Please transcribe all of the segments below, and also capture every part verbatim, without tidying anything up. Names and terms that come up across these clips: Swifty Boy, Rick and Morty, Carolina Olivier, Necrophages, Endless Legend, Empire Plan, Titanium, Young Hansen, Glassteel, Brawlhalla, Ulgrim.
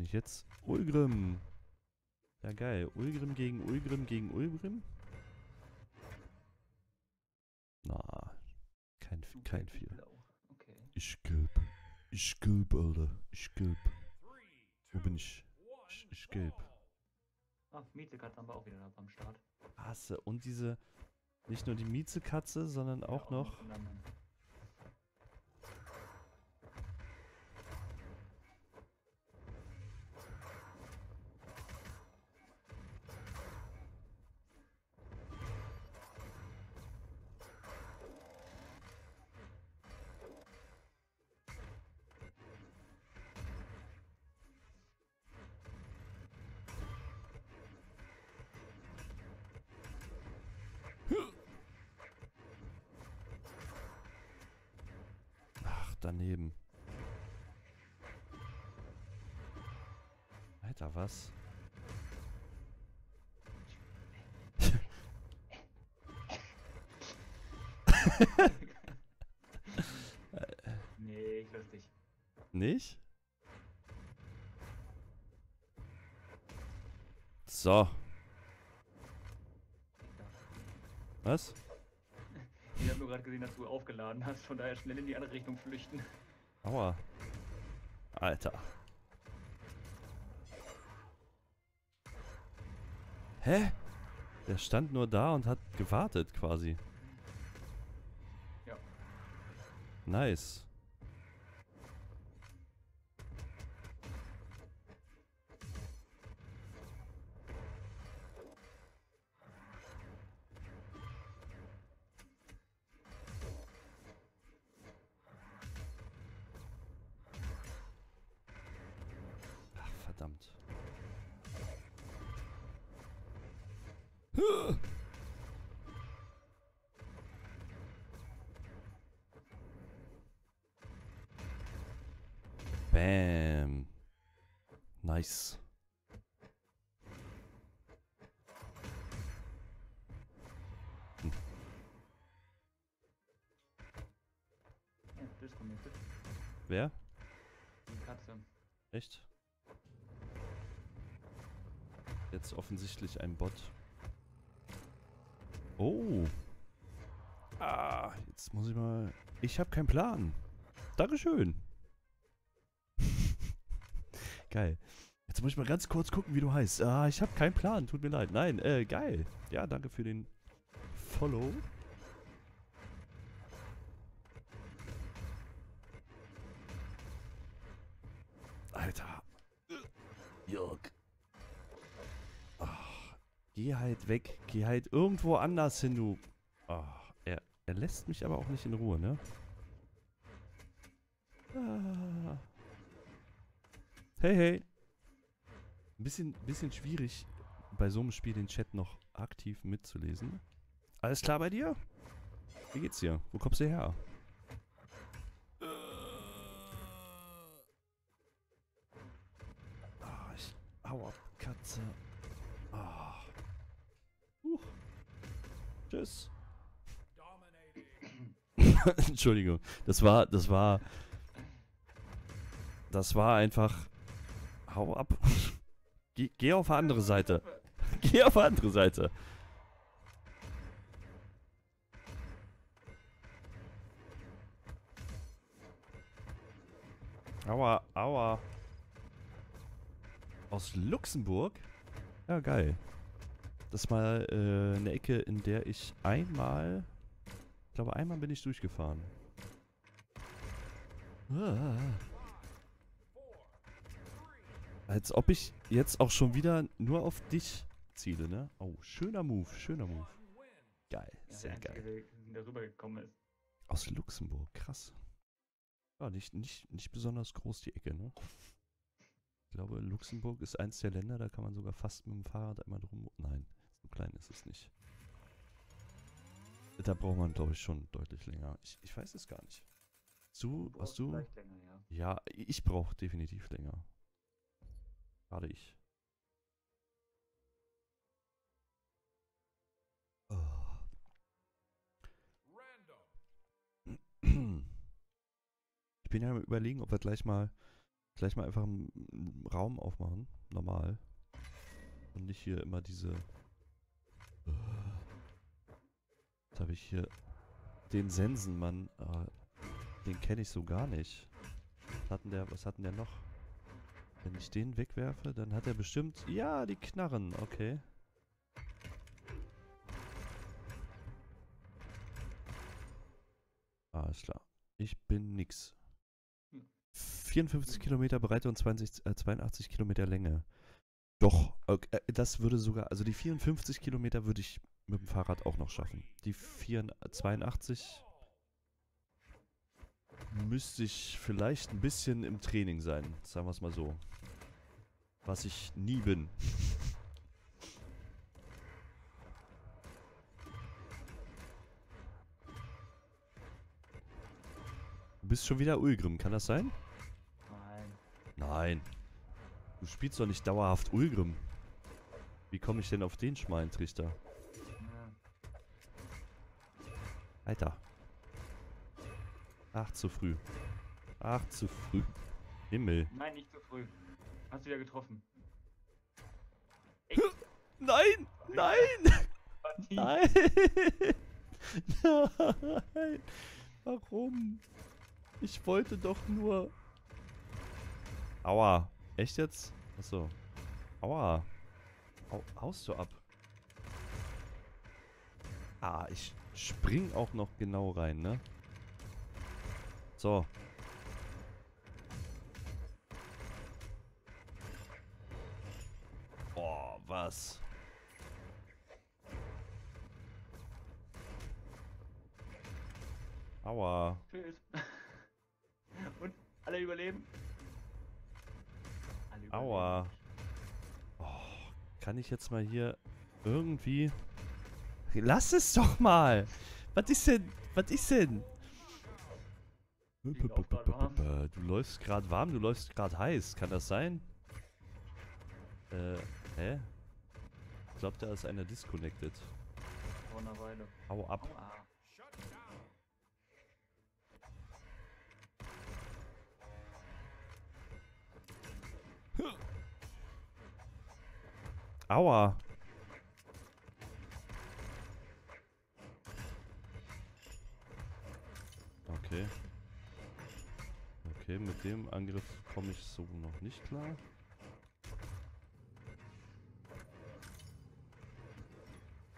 bin ich jetzt? Ulgrim! Ja, geil. Ulgrim gegen Ulgrim gegen Ulgrim? Na, kein, kein viel. Okay. Ich gelb. Ich gelb, Alter. Ich gelb. Wo bin ich? Ich, ich gelb. Ah, Mietzekatze haben wir auch wieder am Start. Hasse. Und diese, nicht nur die Mietzekatze, sondern auch, ja, auch noch... daneben. Alter, was? Nee, ich weiß nicht. Nicht? So. Was? Ich habe nur gerade gesehen, dass du aufgeladen hast, von daher schnell in die andere Richtung flüchten. Aua. Alter. Hä? Der stand nur da und hat gewartet quasi. Ja. Nice. Verdammt. Bam. Nice. Hm. Wer? Die Katze. Echt? Jetzt offensichtlich ein Bot. Oh. Ah, jetzt muss ich mal... Ich habe keinen Plan. Dankeschön. Geil. Jetzt muss ich mal ganz kurz gucken, wie du heißt. Ah, ich habe keinen Plan. Tut mir leid. Nein, äh, geil. Ja, danke für den Follow. Alter. Jörg. Geh halt weg, geh halt irgendwo anders hin, du. Oh, er, er lässt mich aber auch nicht in Ruhe, ne? Ah. Hey, hey. Ein bisschen, bisschen schwierig, bei so einem Spiel den Chat noch aktiv mitzulesen. Alles klar bei dir? Wie geht's dir? Wo kommst du her? Ah, ich, aua, Katze. Ah. Huch. Tschüss. Entschuldigung, das war, das war, das war einfach, hau ab, geh, geh auf die andere Seite, geh auf die andere Seite. Aua, aua. Aus Luxemburg? Ja, geil. Das ist mal äh, eine Ecke, in der ich einmal, ich glaube einmal bin ich durchgefahren. Ah. Als ob ich jetzt auch schon wieder nur auf dich ziele, ne? Oh, schöner Move, schöner Move. Geil, sehr geil. Aus Luxemburg, krass. Ja, nicht, nicht, nicht besonders groß die Ecke, ne? Ich glaube, Luxemburg ist eins der Länder, da kann man sogar fast mit dem Fahrrad einmal drum... Nein. So klein ist es nicht. Da braucht man, glaube ich, schon deutlich länger. Ich, ich weiß es gar nicht. Du, hast du... Länger, ja. ja, ich brauche definitiv länger. Gerade ich. Oh. Ich bin ja am Überlegen, ob wir gleich mal Vielleicht mal einfach einen Raum aufmachen. Normal. Und nicht hier immer diese... Jetzt habe ich hier den Sensenmann. Ah, den kenne ich so gar nicht. Was hatten der, was hatten der noch? Wenn ich den wegwerfe, dann hat er bestimmt... Ja, die Knarren. Okay. Alles klar. Ich bin nix. vierundfünfzig Kilometer Breite und zweiundachtzig Kilometer Länge. Doch, okay, das würde sogar... Also die vierundfünfzig Kilometer würde ich mit dem Fahrrad auch noch schaffen. Die zweiundachtzig müsste ich vielleicht ein bisschen im Training sein. Sagen wir es mal so. Was ich nie bin. Du bist schon wieder Ulgrim, kann das sein? Nein. Nein. Du spielst doch nicht dauerhaft Ulgrim. Wie komme ich denn auf den schmalen Trichter? Alter. Ach, zu früh. Ach, zu früh. Himmel. Nein, nicht zu früh. Hast du wieder getroffen. Echt? Nein! Nein! Nein! Nein! Warum? Ich wollte doch nur... Aua. Echt jetzt? Achso. Aua. Au, haust du ab? Ah, ich spring auch noch genau rein, ne? So. Oh, was? Aua. Tschüss. Und alle überleben? Alle überleben. Aua. Oh, kann ich jetzt mal hier irgendwie... Lass es doch mal! Was ist denn? Was ist denn? Du läufst gerade warm, du läufst gerade heiß. Kann das sein? Äh, hä? Ich glaube, da ist einer disconnected. Vor einer Weile. Hau ab. Aua. Aua. Okay. Okay, mit dem Angriff komme ich so noch nicht klar.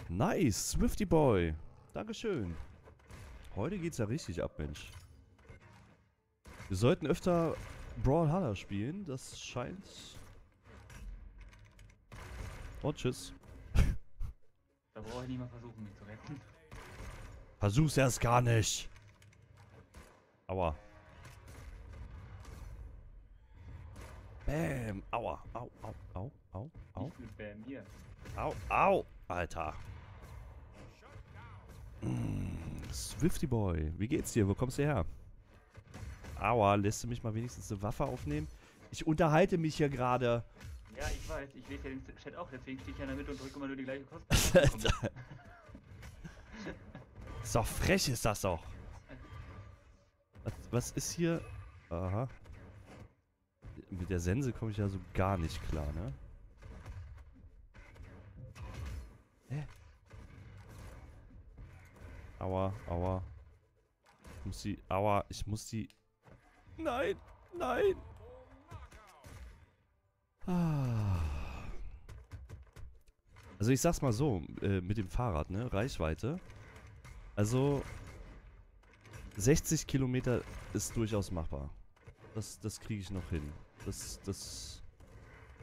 Nice, Swifty Boy. Dankeschön. Heute geht's ja richtig ab, Mensch. Wir sollten öfter Brawlhalla spielen, das scheint... Oh, tschüss. Da brauche ich nicht mal versuchen, mich zu retten. Versuch's erst gar nicht. Aua. Bäm. Aua. Au, au, au, au, au. Ich bin Bäm hier. Au, au. Alter. Mm, Swifty Boy. Wie geht's dir? Wo kommst du her? Aua. Lässt du mich mal wenigstens eine Waffe aufnehmen? Ich unterhalte mich hier gerade. Ja, ich weiß, ich lese ja den Chat auch, deswegen stehe ich ja in der Mitte und drücke immer nur die gleiche Kosten. Ist doch frech, ist das doch. Was, was ist hier? Aha. Mit der Sense komme ich ja so gar nicht klar, ne? Hä? Aua, aua. Ich muss die. Aua, ich muss die. Nein, nein! Also ich sag's mal so, äh, mit dem Fahrrad, ne? Reichweite. Also sechzig Kilometer ist durchaus machbar. Das, das kriege ich noch hin. Das, das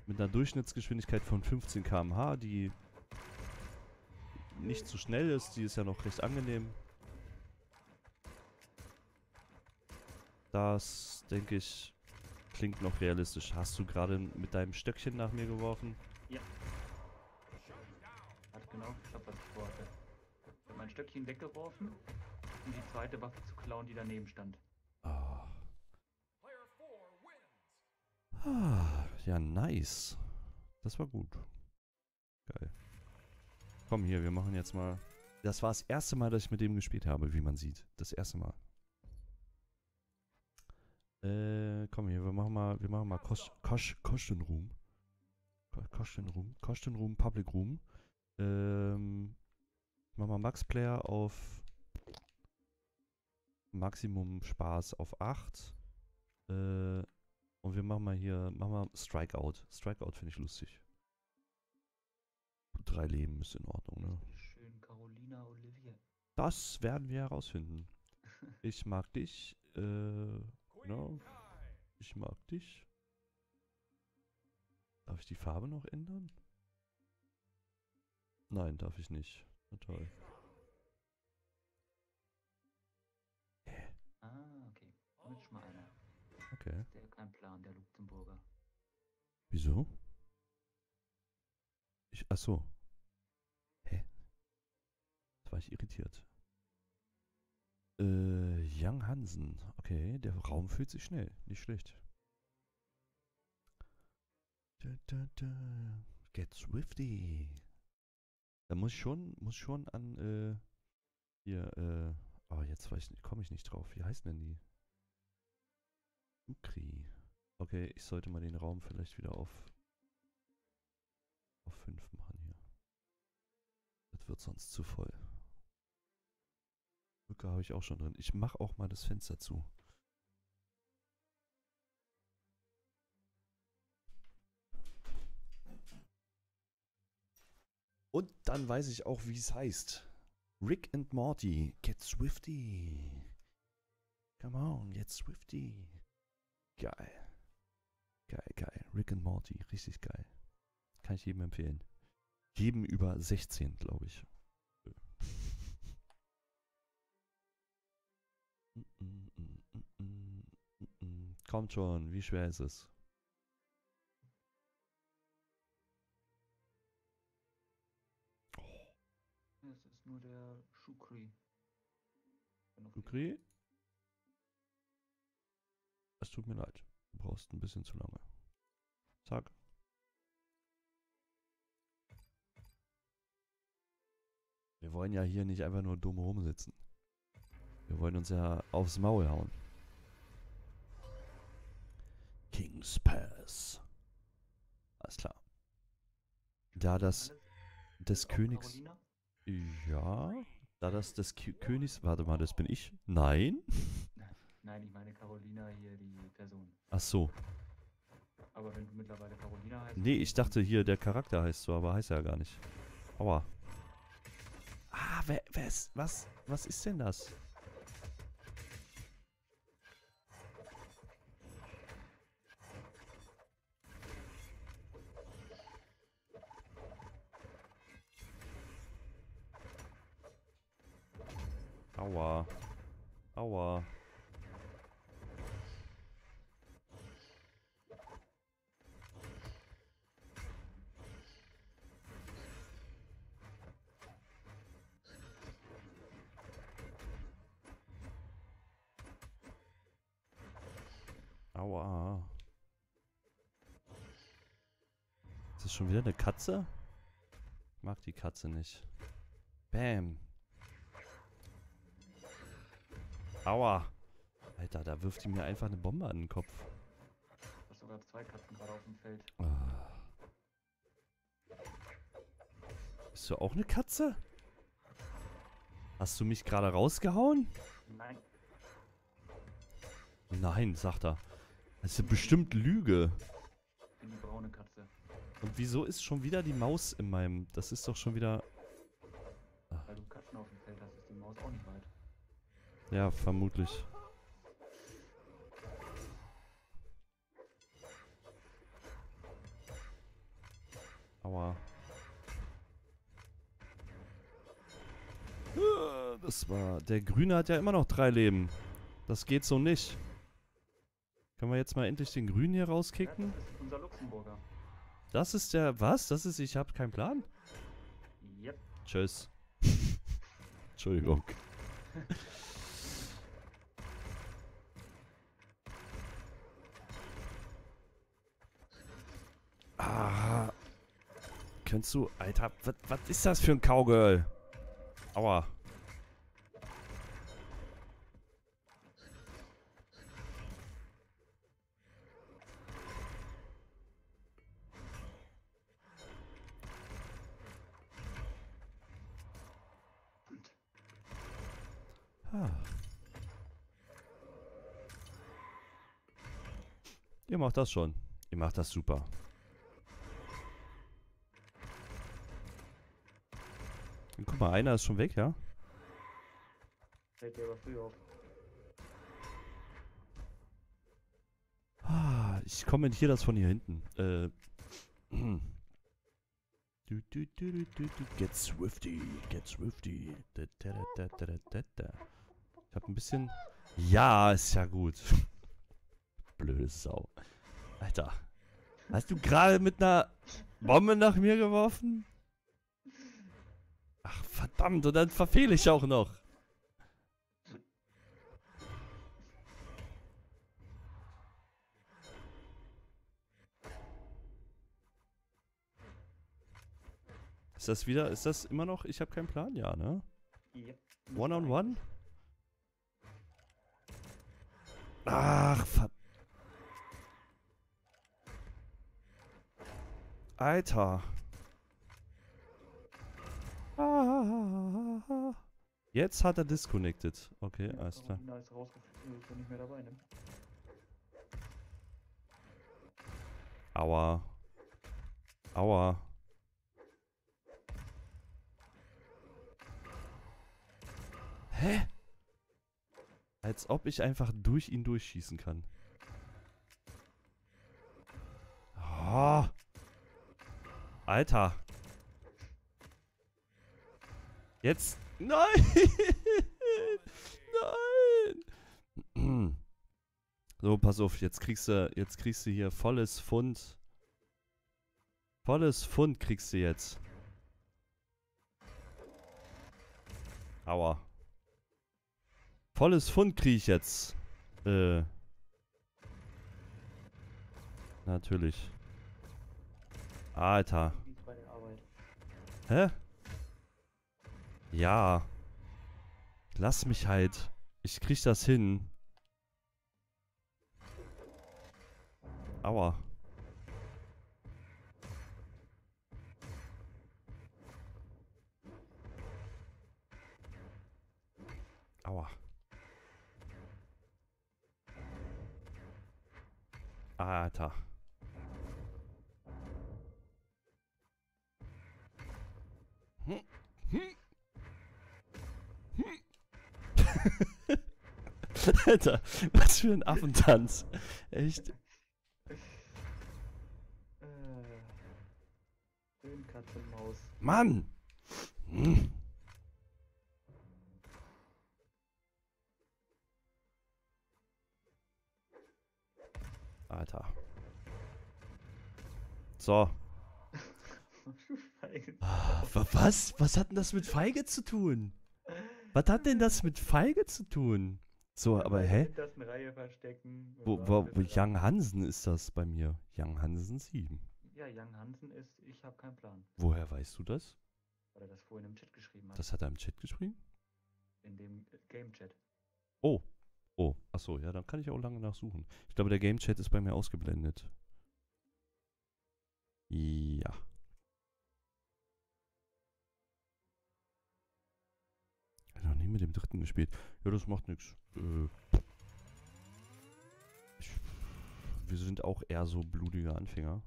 mit einer Durchschnittsgeschwindigkeit von fünfzehn Kilometer pro Stunde, die nicht zu schnell ist, die ist ja noch recht angenehm. Das, denke ich... Klingt noch realistisch. Hast du gerade mit deinem Stöckchen nach mir geworfen? Ja. Hat genau geklappt, was ich vorhatte. Ich habe mein Stöckchen weggeworfen, um die zweite Waffe zu klauen, die daneben stand. Ah. Ah, ja, nice. Das war gut. Geil. Komm hier, wir machen jetzt mal... Das war das erste Mal, dass ich mit dem gespielt habe, wie man sieht. Das erste Mal. Äh, komm hier, wir machen mal, wir machen mal Kost, Kost, Kostenroom. Kostenroom, Kostenroom, Public Room. Ähm, machen wir Max Player auf Maximum Spaß auf acht. Äh, und wir machen mal hier, machen wir Strikeout. Strikeout finde ich lustig. Drei Leben ist in Ordnung, ne? Schön, Carolina Olivier. Das werden wir herausfinden. Ich mag dich. Äh, no. Ich mag dich. Darf ich die Farbe noch ändern? Nein, darf ich nicht. Na toll. Hä? Ah, okay. Mit Schmaler. Okay. Das ist der kein Plan, der Luxemburger. Wieso? Ich, ach so. Hä? Jetzt war ich irritiert. Äh, Young Hansen. Okay, der Raum fühlt sich schnell. Nicht schlecht. Da, da, da. Get Swifty. Da muss ich schon, muss schon an, äh, hier, äh, oh, jetzt weiß ich, komme ich nicht drauf. Wie heißen denn die? Ukri. Okay, ich sollte mal den Raum vielleicht wieder auf fünf machen hier. Das wird sonst zu voll. Brücke habe ich auch schon drin. Ich mache auch mal das Fenster zu. Und dann weiß ich auch, wie es heißt. Rick and Morty. Get Swifty. Come on, get Swifty. Geil. Geil, geil. Rick and Morty. Richtig geil. Kann ich jedem empfehlen. Jedem über sechzehn, glaube ich. Kommt schon, wie schwer ist es? Oh. Es ist nur der Schukri. Schukri? Es tut mir leid. Du brauchst ein bisschen zu lange. Zack. Wir wollen ja hier nicht einfach nur dumm rumsitzen. Wir wollen uns ja aufs Maul hauen. King's Pass. Alles klar. Da das des Königs... Ja? Da das des K Königs... Warte mal, das bin ich? Nein? Nein, ich meine Carolina hier, die Person. Ach so. Aber wenn du mittlerweile Carolina heißt... Nee, ich dachte hier, der Charakter heißt so, aber heißt er ja gar nicht. Aua. Ah, wer, wer ist, was, was ist denn das? Aua. Aua. Aua. Ist das schon wieder eine Katze? Ich mag die Katze nicht. Bam. Aua. Alter, da wirft die mir einfach eine Bombe an den Kopf. Du hast sogar zwei Katzen gerade auf dem Feld. Ah. Bist du auch eine Katze? Hast du mich gerade rausgehauen? Nein. Nein, sagt er. Das ist ja bestimmt Lüge. Ich bin die braune Katze. Und wieso ist schon wieder die Maus in meinem... Das ist doch schon wieder... Ach. Weil du Katzen auf dem Feld hast, ist die Maus auch nicht weit. Ja, vermutlich. Aua. Das war... Der Grüne hat ja immer noch drei Leben. Das geht so nicht. Können wir jetzt mal endlich den Grünen hier rauskicken? Ja, das ist unser Luxemburger. Das ist der... Was? Das ist... Ich hab keinen Plan? Yep. Tschüss. Entschuldigung. Ah. Könntest du... Alter, was ist das für ein Cowgirl? Aua. Ah. Ihr macht das schon. Ihr macht das super. Guck mal, einer ist schon weg, ja? Hey, der war früher auf. Ah, ich kommentiere das von hier hinten. Äh. Du, du, du, du, du, du. Get Swifty, get Swifty. Da, da, da, da, da, da. Ich hab ein bisschen... Ja, ist ja gut. Blöde Sau. Alter. Hast du gerade mit einer Bombe nach mir geworfen? Ach, verdammt, und dann verfehle ich auch noch. Ist das wieder, ist das immer noch, ich habe keinen Plan, ja, ne? Yep. One on one? Ach, verdammt. Alter. Jetzt hat er disconnected. Okay, ja, alles klar. Nice, ich bin nicht mehr dabei, ne? Aua. Aua. Hä? Als ob ich einfach durch ihn durchschießen kann. Oh. Alter. Jetzt. Nein! Nein! So, pass auf, jetzt kriegst du, jetzt kriegst du hier volles Pfund. Volles Pfund kriegst du jetzt. Aua. Volles Pfund krieg ich jetzt. Äh. Natürlich. Alter. Hä? Ja. Lass mich halt. Ich krieg das hin. Aua. Aua. Alter. Hm. Hm. Alter, was für ein Affentanz. Echt. Äh, Katze und Maus. Mann! Hm. Alter. So. Ah, was? Was hat denn das mit Feige zu tun? Was hat denn das mit Feige zu tun? So, ja, aber hä? Das eine Reihe verstecken, wo, wo, wo Young Hansen ist das bei mir? Young Hansen sieben. Ja, Young Hansen ist, ich habe keinen Plan. Woher weißt du das? Weil er das vorhin im Chat geschrieben hat. Das hat er im Chat geschrieben? In dem Game-Chat. Oh. Oh, achso, ja, dann kann ich auch lange nachsuchen. Ich glaube, der Game-Chat ist bei mir ausgeblendet. Ja. Noch nie mit dem dritten gespielt. Ja, das macht nichts. Äh, wir sind auch eher so blutige Anfänger.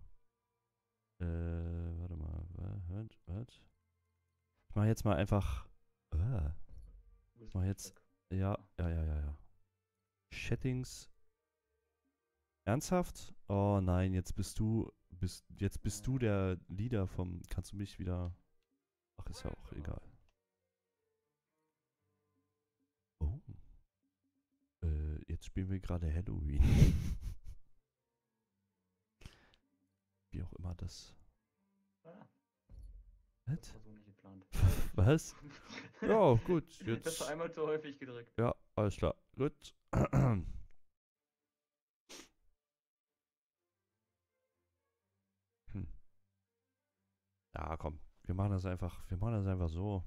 Äh, warte mal. What, what? Ich mach jetzt mal einfach. Äh, ich mach jetzt. Ja, ja, ja, ja, ja. Settings. Ernsthaft? Oh nein, jetzt bist du. Bist, jetzt bist du der Leader vom. Kannst du mich wieder. Ach, ist ja auch egal. Jetzt spielen wir gerade Halloween. Wie auch immer das. Ah, das war so nicht geplant. Was? Ja, gut. Jetzt. Das war einmal zu häufig gedrückt. Ja, alles klar. Gut. Hm. Ja, komm. Wir machen das einfach. Wir machen das einfach so.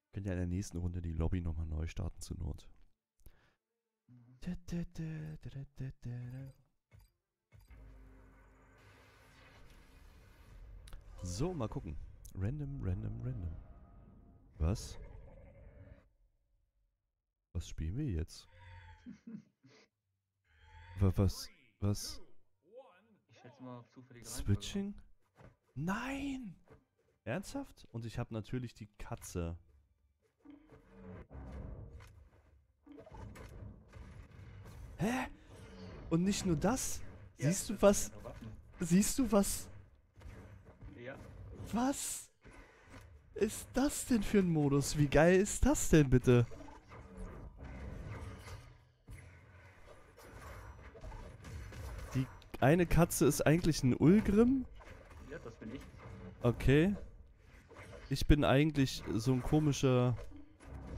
Wir können ja in der nächsten Runde die Lobby nochmal neu starten zur Not. So, mal gucken. Random, random, random. Was? Was spielen wir jetzt? Was? Was? Ich schätze mal auf zufällige Reihenfolge. Switching? Nein! Ernsthaft? Und ich habe natürlich die Katze. Hä? Und nicht nur das? Ja, siehst du was? Siehst du was? Ja. Was ist das denn für ein Modus? Wie geil ist das denn bitte? Die eine Katze ist eigentlich ein Ulgrim? Ja, das bin ich. Okay. Ich bin eigentlich so ein komischer...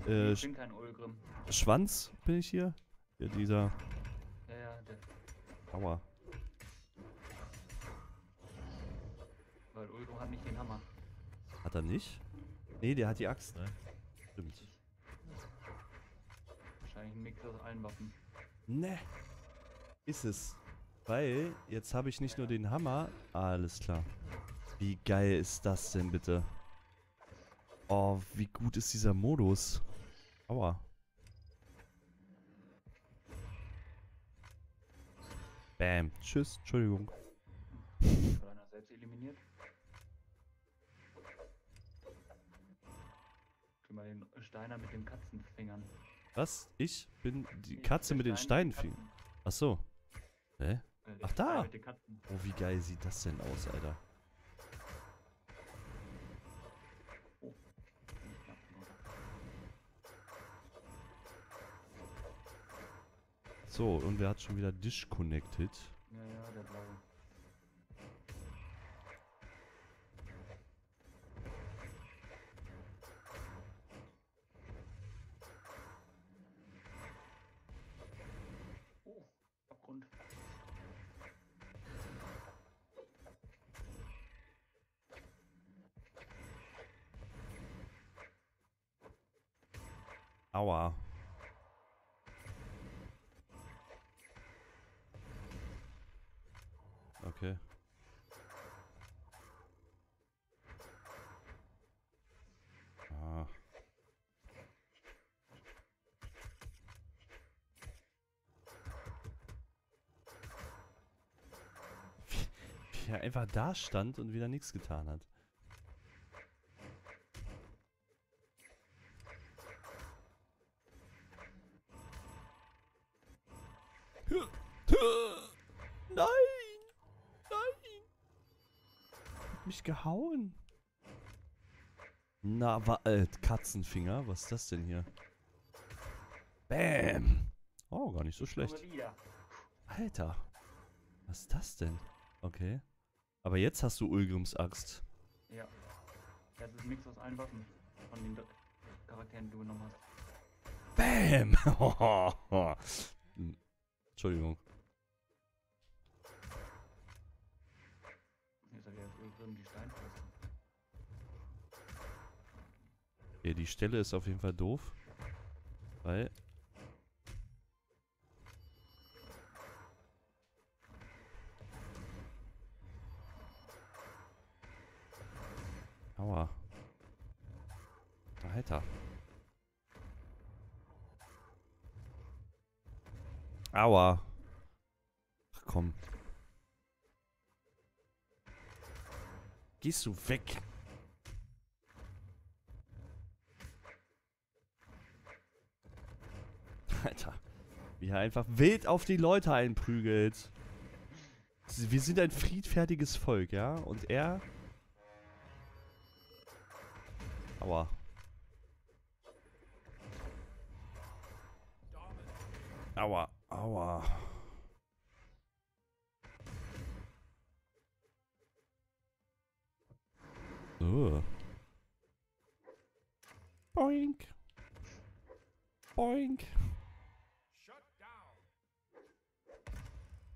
Äh, ich bin kein Ulgrim. Schwanz bin ich hier? Ja, dieser... Ja, ja, der... Aua. Weil Ulgrim hat nicht den Hammer. Hat er nicht? Nee, der hat die Axt, ne? Stimmt. Wahrscheinlich ein Mix aus allen Waffen. Ne. Ist es. Weil, jetzt habe ich nicht ja. nur den Hammer... Ah, alles klar. Wie geil ist das denn bitte? Oh, wie gut ist dieser Modus? Aua. Bam. Tschüss. Entschuldigung. Hat einer selbst eliminiert? Guck mal den Steiner mit den Katzenfingern. Was? Ich bin die Katze mit den Steinfingern. Ach so. Hä? Ach da. Oh, wie geil sieht das denn aus, Alter? So, und wer hat schon wieder disconnected? Ja, ja, der Blaue. Oh, Abgrund. Aua. Okay. Ah. Wie, wie er einfach da stand und wieder nichts getan hat. Nein! Mich gehauen. Na, war alt. Katzenfinger. Was ist das denn hier? Bam. Oh, gar nicht so schlecht. Alter. Was ist das denn? Okay. Aber jetzt hast du Ulgrims Axt. Ja. Das ist ein Mix aus allen Waffen. Von den Charakteren, die du genommen hast. Bam. Entschuldigung. Die Steinfressen. Okay, die Stelle ist auf jeden Fall doof, weil aua. Alter. Aua. Ach komm. Gehst du weg? Alter, wie er einfach wild auf die Leute einprügelt. Wir sind ein friedfertiges Volk, ja? Und er... Aua. Aua, aua. Oh. Boink. Boink.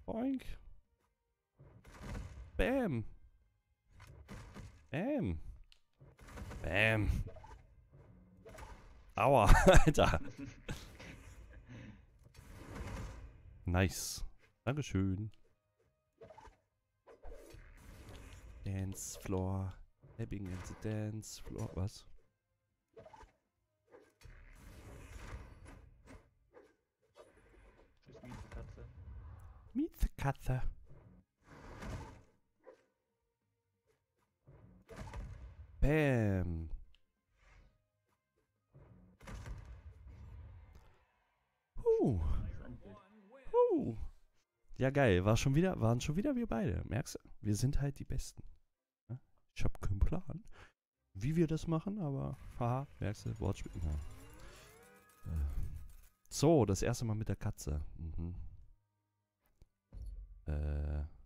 Boink. Bam. Bam. Bam. Aua, Alter. Nice. Dankeschön. Dance Floor. Tapping in the dance floor. Was? Miezekatze. Bam. Huh. Huh. Ja, geil. War schon wieder, waren schon wieder wir beide. Merkst du? Wir sind halt die Besten. Ich hab keinen Plan, wie wir das machen, aber haha, merkst du? Wortspiel. Ja. So, das erste Mal mit der Katze. Mhm. Äh.